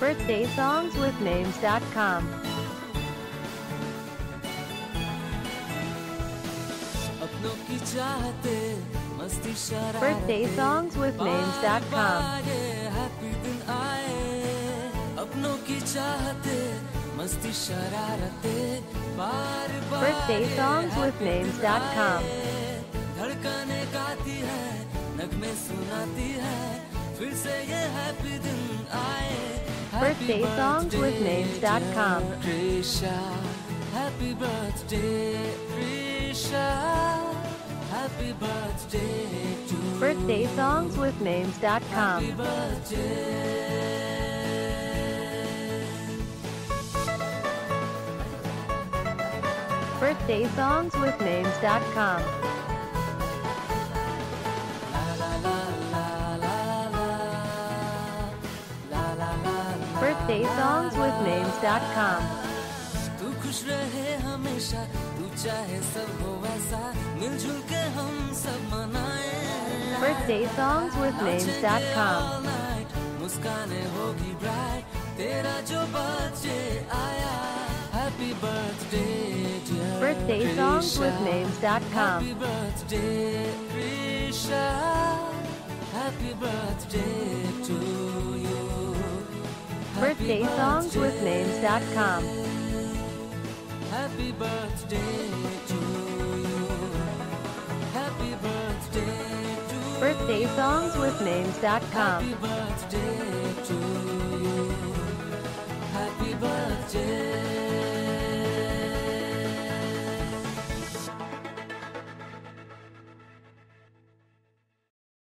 BirthdaySongsWithNames.com. BirthdaySongsWithNames.com. BirthdaySongsWithNames.com. BirthdaySongsWithNames.com. Krisha, happy birthday, Krisha, happy birthday to you. BirthdaySongsWithNames.com. Happy birthday. BirthdaySongsWithNames.com. BirthdaySongsWithNames.com. तू खुश रहे हमेशा, तू चाहे सब हो वैसा, मिलजुल के हम सब मनाएं. BirthdaySongsWithNames.com. मुस्काने होगी bright, तेरा जो बच्चे आया. Happy birthday, dear BirthdaySongsWithNames.com. Happy birthday, Krisha. Happy birthday to you. BirthdaySongsWithNames.com. Happy birthday to you. Happy birthday to you. BirthdaySongsWithNames.com. Happy birthday to you. Happy birthday.